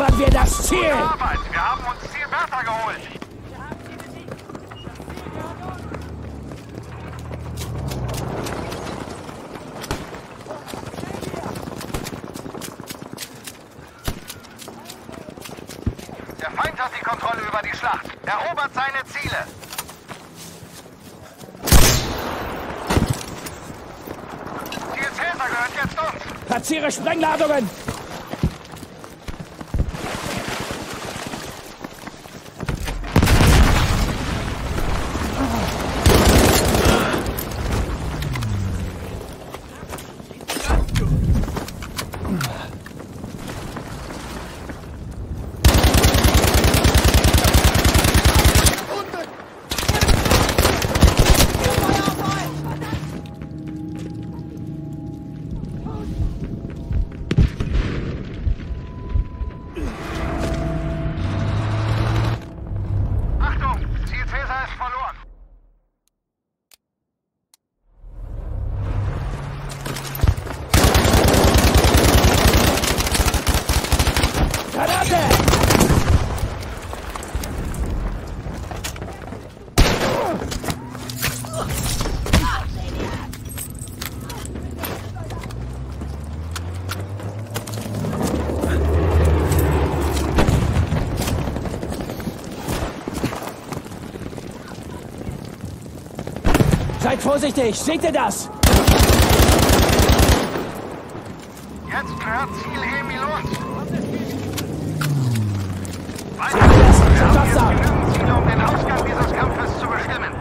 erobern wir das Ziel! Gute Arbeit! Wir haben uns Ziel Bertha geholt! Der Feind hat die Kontrolle über die Schlacht. Erobert seine Ziele! Ziel Cäsar gehört jetzt uns! Platziere Sprengladungen! Seid vorsichtig, seht ihr das? Jetzt gehört Ziel Emil uns. Weiter! Wir haben jetzt genügend Ziele, um den Ausgang dieses Kampfes zu bestimmen.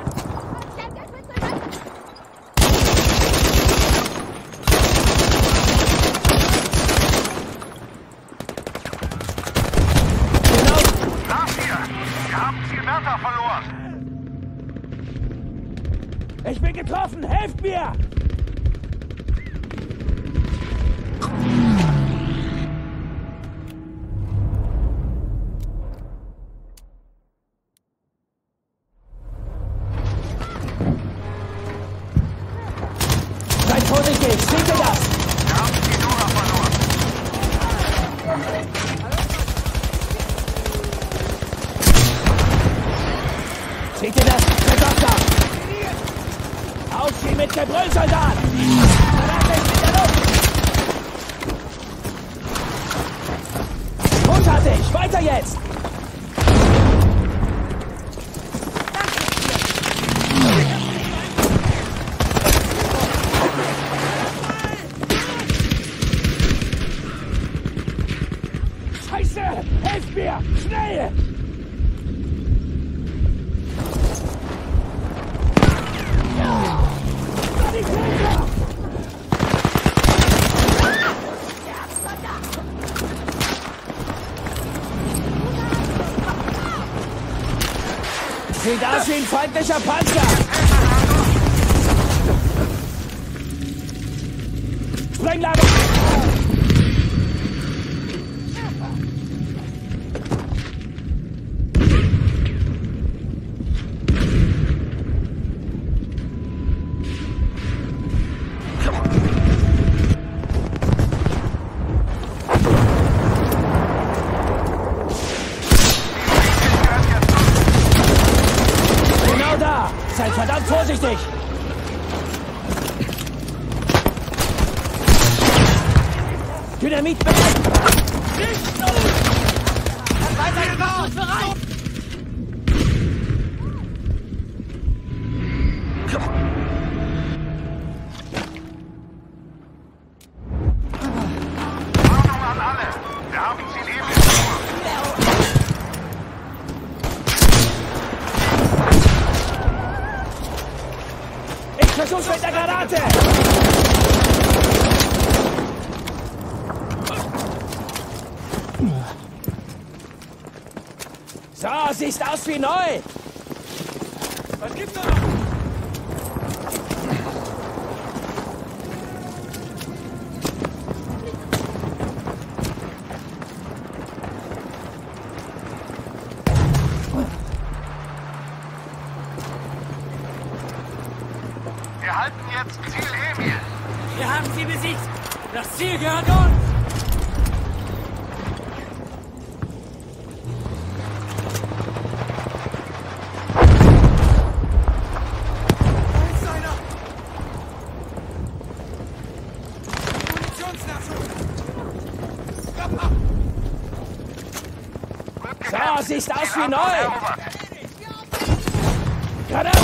Nach dir! Wir haben Ziel Bertha verloren! Ich bin getroffen! Helft mir! Seid vorsichtig! Seht ihr das? Wir haben die Dora verloren! Seht ihr das? Aufziehen mit Gebrüll, Soldat! Soldat ist in der Luft! Großartig! Weiter jetzt! Scheiße! Helft mir! Schnell! Sieht aus wie ein feindlicher Panzer! Sprengladung! Seid verdammt vorsichtig! Dynamit bereit! Nicht los! Weiter gebaut! Bereit! Warnung an alle! Wir haben sie leben! Versuch's mit der Granate! So, siehst aus wie neu! Was gibt's da noch? Wir halten jetzt Ziel Emil. Wir haben sie besiegt. Das Ziel gehört uns. siehst aus wie neu! Granate!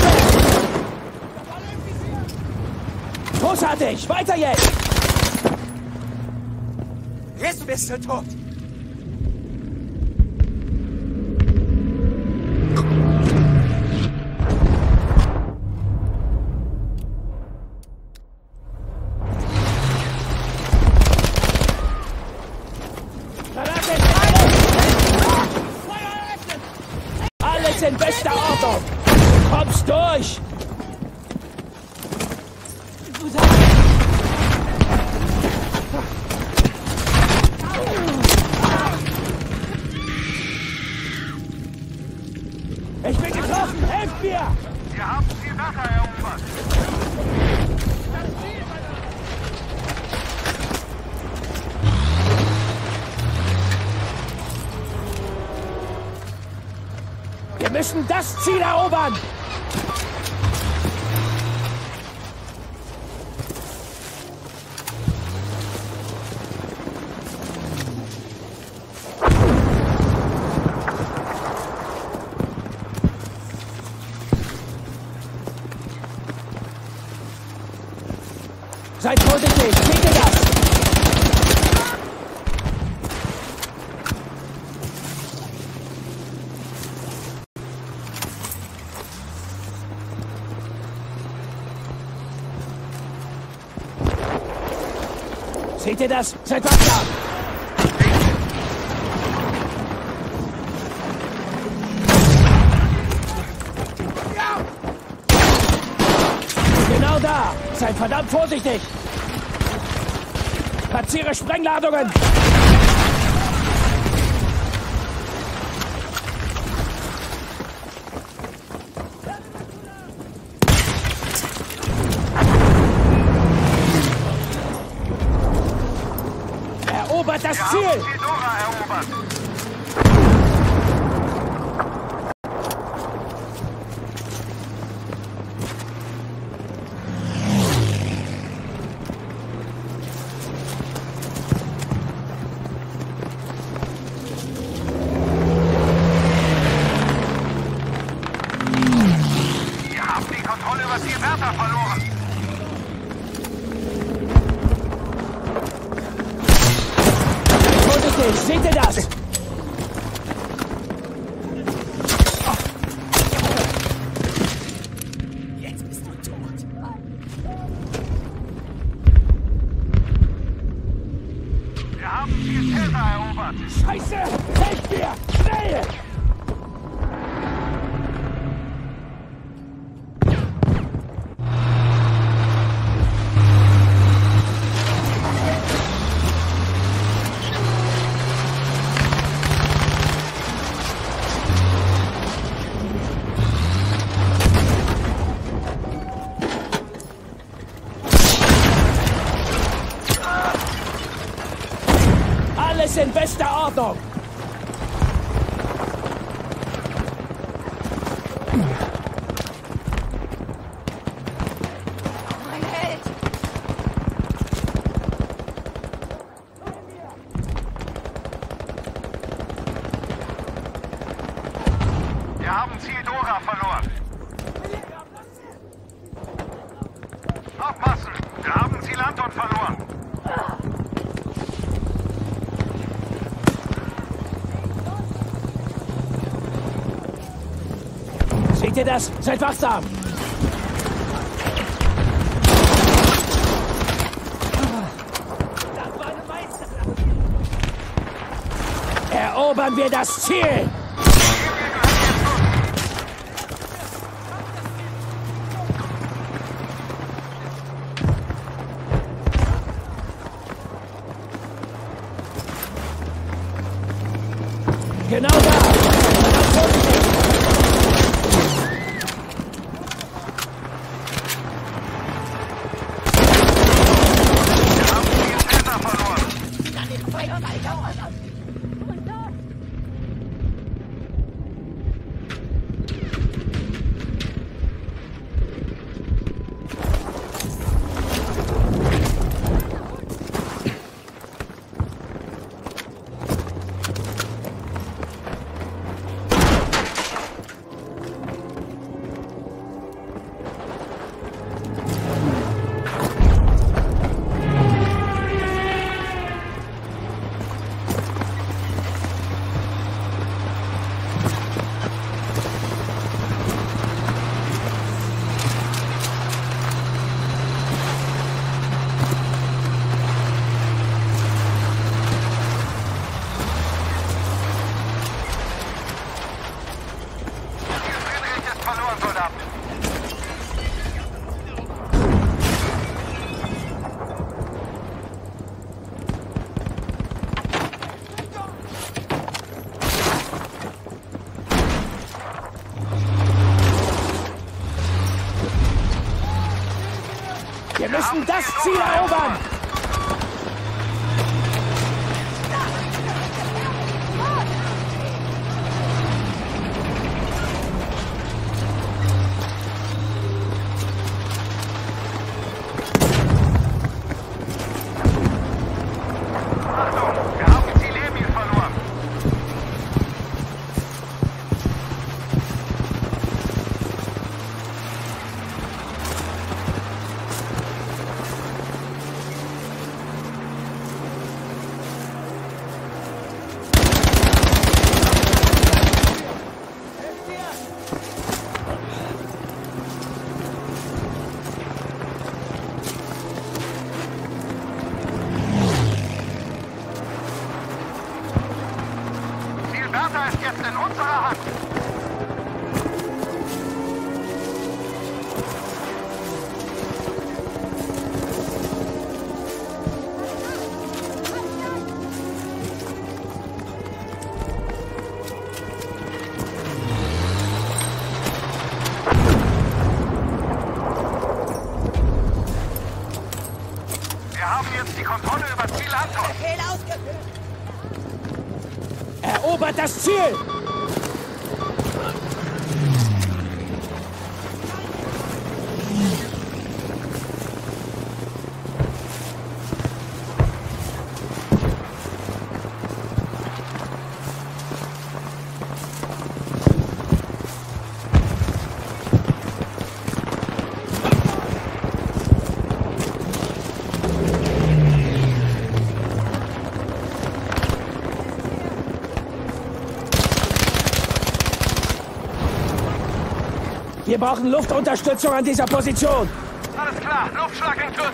Großartig! Weiter jetzt! Jetzt bist du tot! In bester Ordnung! Du kommst durch! Ich bin getroffen! Helft mir! Wir haben die Sache erobert! Wir müssen das Ziel erobern! Seid vorsichtig! Seht ihr das? Seht ihr das? Seid wachsam! Ja. Genau da! Seid verdammt vorsichtig! Platziere Sprengladungen! Erobert das Ziel! Wir haben die Dora erobert! Wir haben die Kontrolle über die Wärter verloren! Seht ihr das? Jetzt bist du tot. Wir haben die Täter erobert. Scheiße! Helft mir! Schnell! Alles in bester Ordnung! Mein Held! Wir haben Ziel Dora verloren! Aufpassen! Wir haben Ziel Anton verloren! Seht ihr das? Seid wachsam! Erobern wir das Ziel! Genau da! Wir müssen das Ziel erobern! Erobert das Ziel! Wir brauchen Luftunterstützung an dieser Position. Alles klar, Luftschlag in Kürze.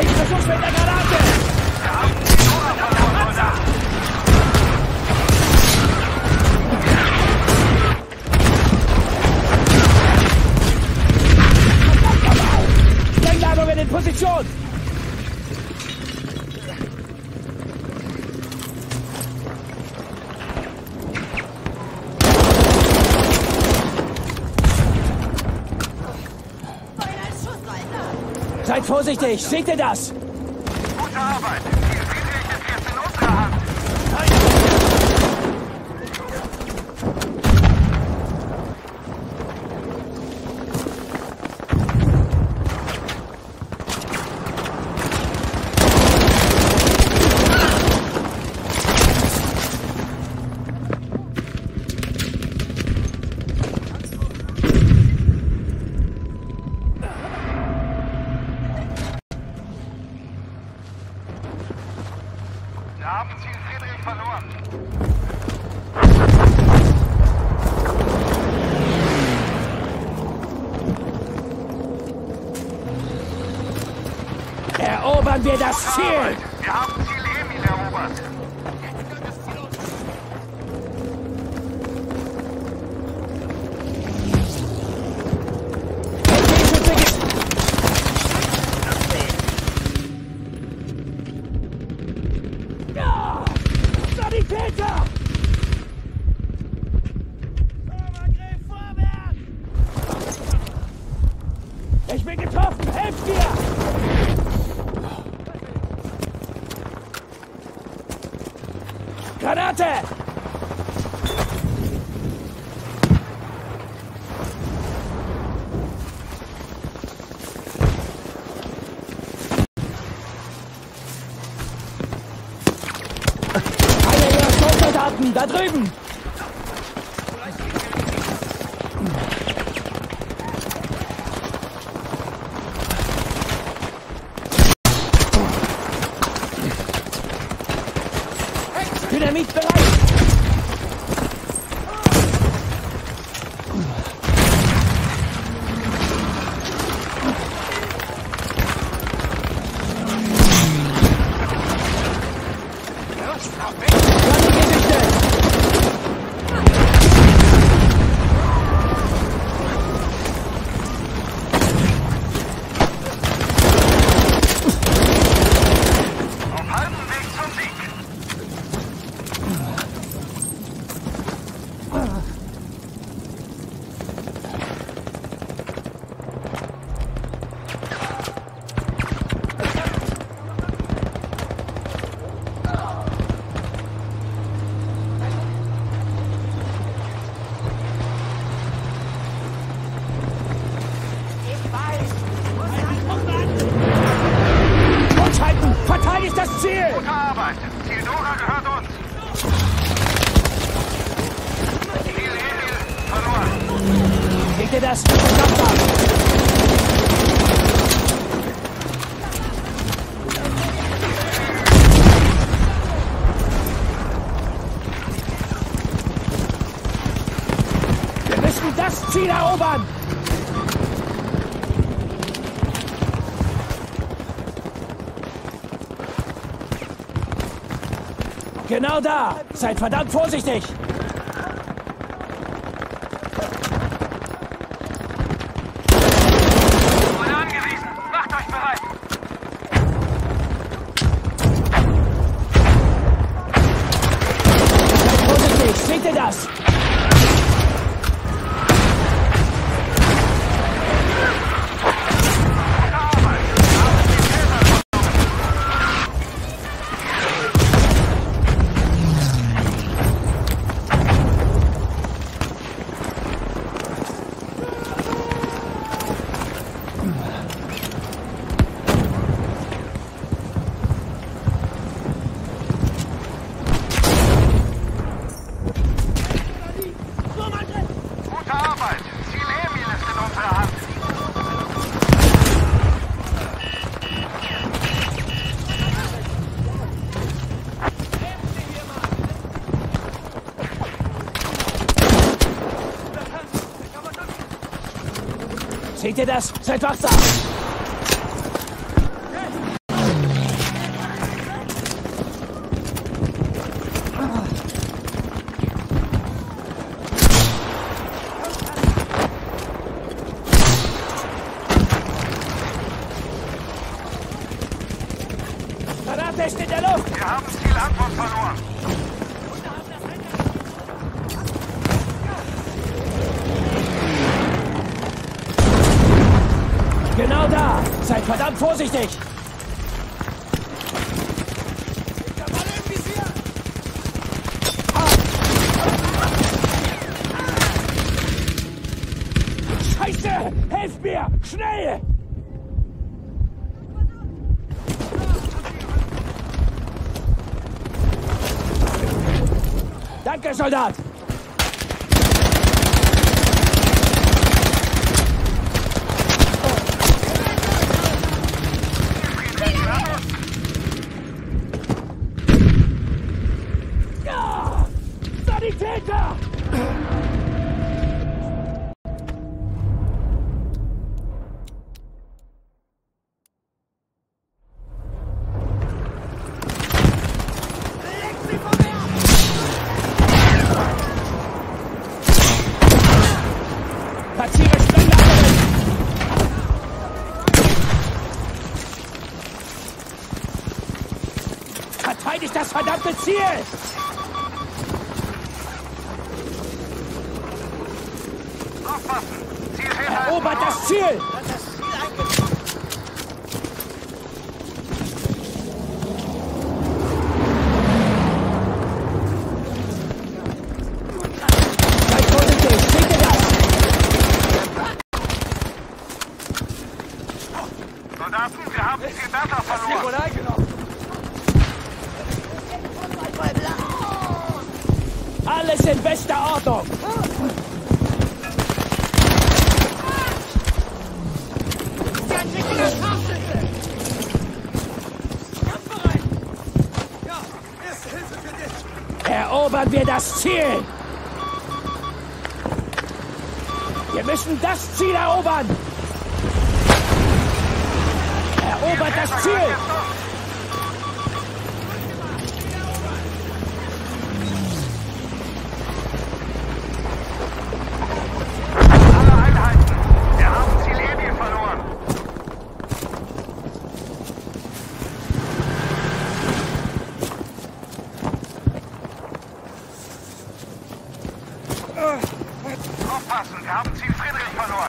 Ich versuch's mit der Granate. Sprengladung in Position. Seid vorsichtig, seht ihr das? Gute Arbeit! Viel Friedrich ist jetzt in unserer Hand! Erobern wir das Ziel! Wir haben Ziel Emil erobert! Ich bin getroffen! Helft mir! Granate! Einer ihrer Sturmsoldaten, da drüben! Dynamit bereit! Granate! dir das Stück Land ab! Wir müssen das Ziel erobern! Genau da! Seid verdammt vorsichtig! Seht ihr das? Seid wachsam! Verrat ist in der Luft! Wir haben Ziel Antwort verloren! Genau da! Seid verdammt vorsichtig! Scheiße! Helft mir! Schnell! Danke, Soldat! Verteidigt das verdammte Ziel! Aufpassen! Ziel fährt! Erobert das Ziel! Hat das Ziel eingenommen! Soldaten, wir haben Ziel Bertha verloren! Alles in bester Ordnung! Erobern wir das Ziel! Wir müssen das Ziel erobern! Erobert das Ziel! Aufpassen, wir haben Ziel Friedrich verloren.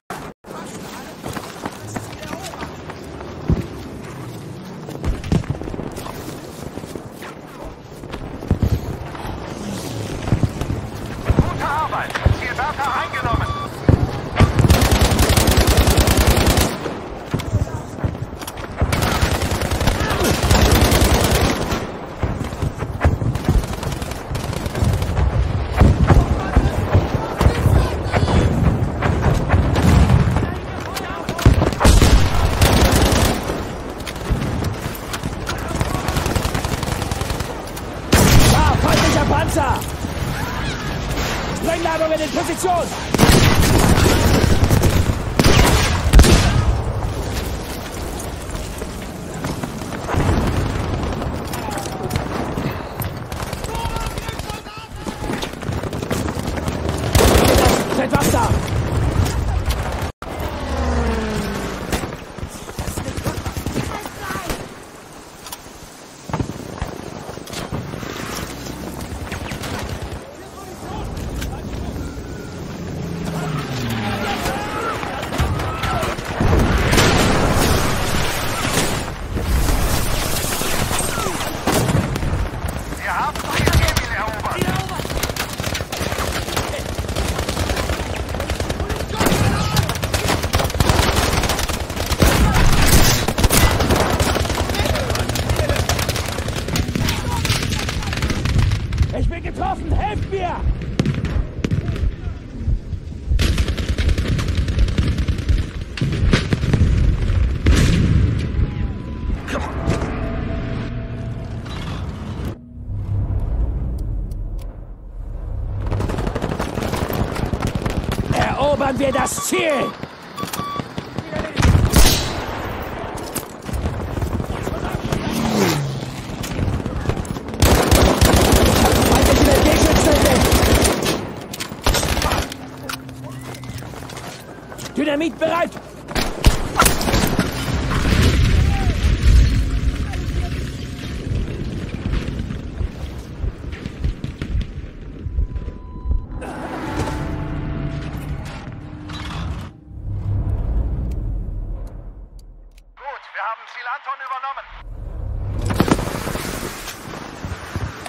Gute Arbeit, Ziel Bertha eingenommen. Feinde in Position! Erobern wir das Ziel! Dynamit bereit!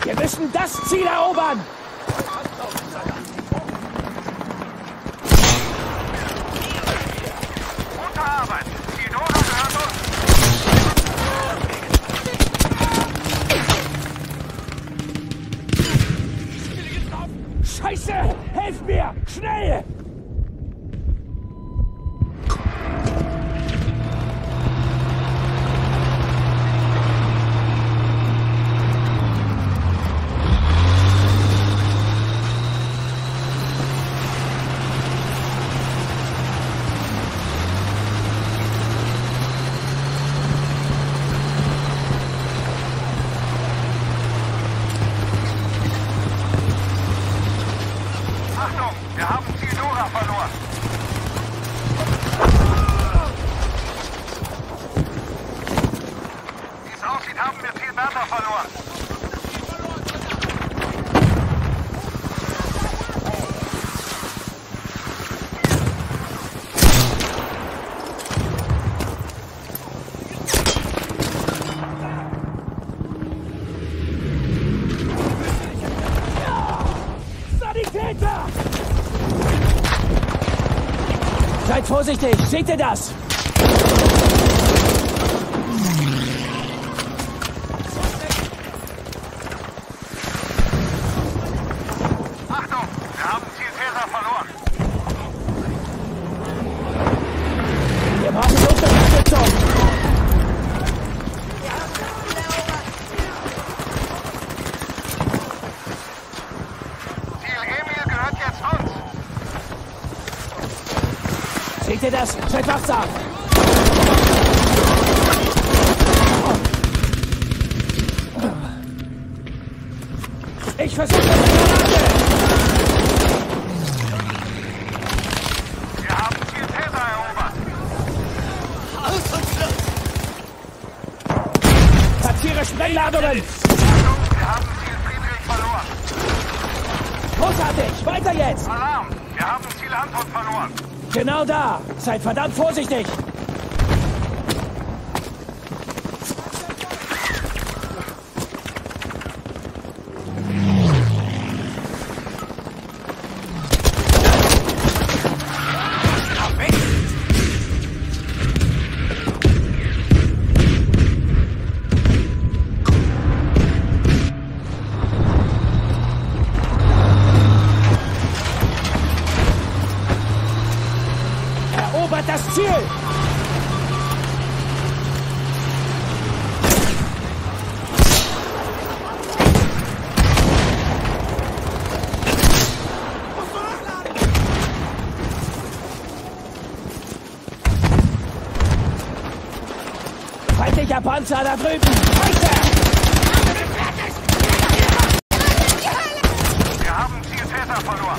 Wir müssen das Ziel erobern! Gute Arbeit! Die Dora gehört uns! Scheiße! Helf mir! Schnell! Seid vorsichtig, seht ihr das? Seht ihr das? Seid wachsam! Ich versuche eine Granate! Wir haben Ziel Tesa erobert! Aus und Schluss! Platziere Sprengladungen! Wir haben Ziel Friedrich verloren! Großartig! Weiter jetzt! Alarm! Wir haben Ziel Antwort verloren! Genau da! Seid verdammt vorsichtig! Das Ziel! feindlicher Panzer da drüben! Weiter! Wir haben Zieltäter verloren!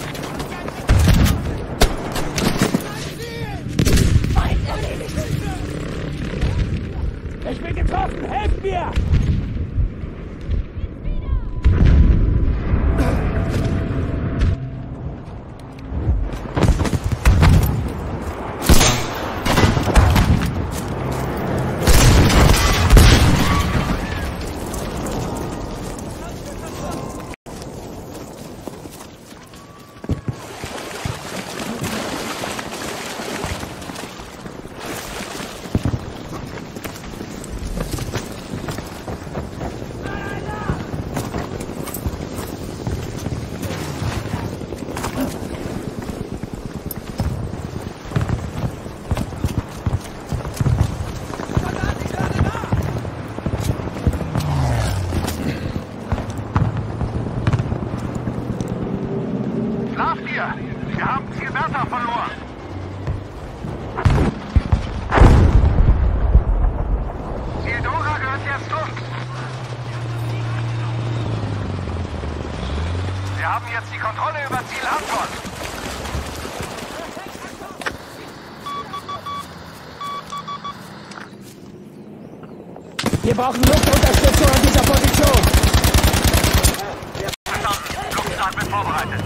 Ich bin getroffen! Helft mir! Wir brauchen Luftunterstützung an dieser Position. Luftangriff vorbereitet.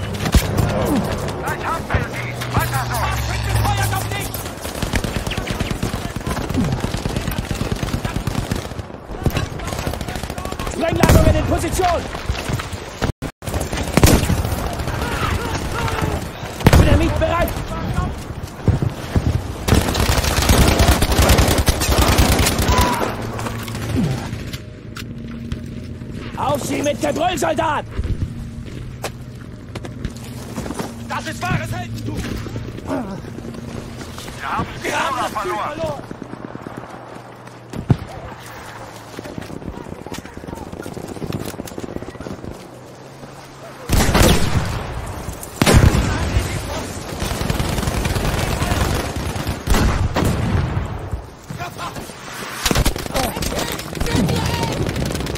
Gleich haben wir sie. Weiter so. Feuer doch nicht. Sprengladungen in Position. Dynamit bereit. Auf sie mit Gebrüll, Soldat! Das ist wahres Heldentum! Wir haben das verloren!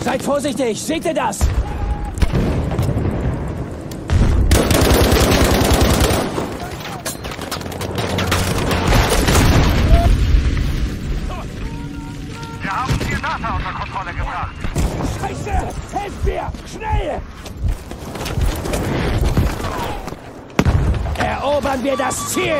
Seid vorsichtig! Seht ihr das? Wir haben die Data unter Kontrolle gebracht! Scheiße! Helft mir! Schnell! Erobern wir das Ziel!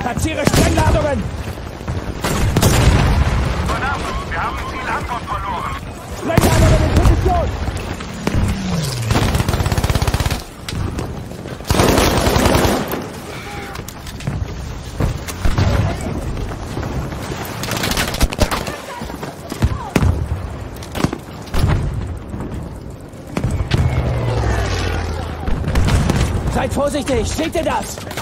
Platziere Sprengladungen! Verdammt, wir haben Ziel Antwort verloren! Sprengladungen in Position! Seid vorsichtig, seht ihr das?